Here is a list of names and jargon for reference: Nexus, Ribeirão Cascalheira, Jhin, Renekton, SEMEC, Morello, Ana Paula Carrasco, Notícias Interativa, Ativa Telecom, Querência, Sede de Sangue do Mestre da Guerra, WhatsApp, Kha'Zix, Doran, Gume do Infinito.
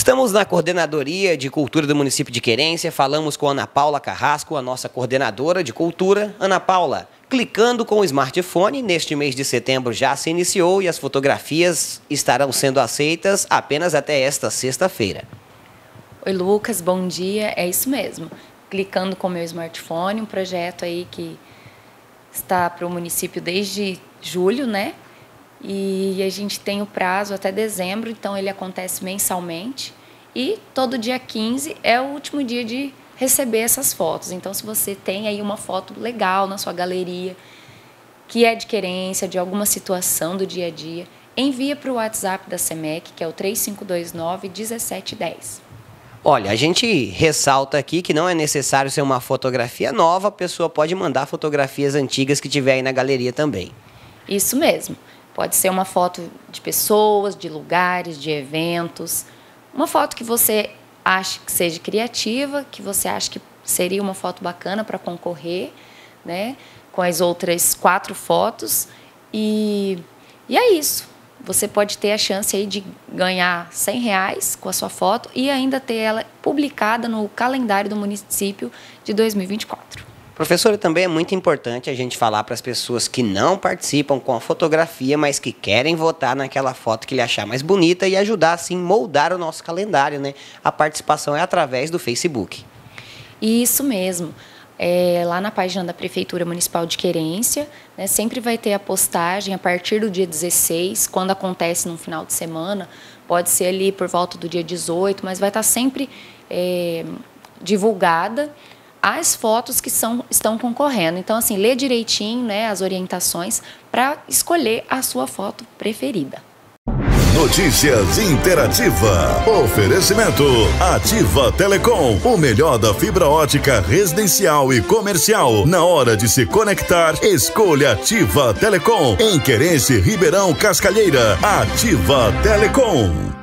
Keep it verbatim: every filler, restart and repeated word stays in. Estamos na Coordenadoria de Cultura do município de Querência, falamos com Ana Paula Carrasco, a nossa coordenadora de cultura. Ana Paula, clicando com o smartphone, neste mês de setembro já se iniciou e as fotografias estarão sendo aceitas apenas até esta sexta-feira. Oi, Lucas, bom dia. É isso mesmo. Clicando com o meu smartphone, um projeto aí que está para o município desde julho, né? E a gente tem o prazo até dezembro, então ele acontece mensalmente. E todo dia quinze é o último dia de receber essas fotos. Então, se você tem aí uma foto legal na sua galeria, que é de Querência, de alguma situação do dia a dia, envia para o WhatsApp da SEMEC, que é o três cinco dois nove, um sete um zero. Olha, a gente ressalta aqui que não é necessário ser uma fotografia nova, a pessoa pode mandar fotografias antigas que tiver aí na galeria também. Isso mesmo. Pode ser uma foto de pessoas, de lugares, de eventos. Uma foto que você acha que seja criativa, que você acha que seria uma foto bacana para concorrer, né, com as outras quatro fotos. E, e é isso. Você pode ter a chance aí de ganhar cem reais com a sua foto e ainda ter ela publicada no calendário do município de dois mil e vinte e quatro. Professora, também é muito importante a gente falar para as pessoas que não participam com a fotografia, mas que querem votar naquela foto que lhe achar mais bonita e ajudar, assim, moldar o nosso calendário, né? A participação é através do Facebook. Isso mesmo. É, lá na página da Prefeitura Municipal de Querência, né, sempre vai ter a postagem a partir do dia dezesseis, quando acontece num final de semana, pode ser ali por volta do dia dezoito, mas vai estar sempre é, divulgada as fotos que são, estão concorrendo. Então, assim, lê direitinho, né, as orientações para escolher a sua foto preferida. Notícias Interativa. Oferecimento Ativa Telecom, o melhor da fibra ótica residencial e comercial. Na hora de se conectar, escolha Ativa Telecom. Em Querência, Ribeirão Cascalheira. Ativa Telecom.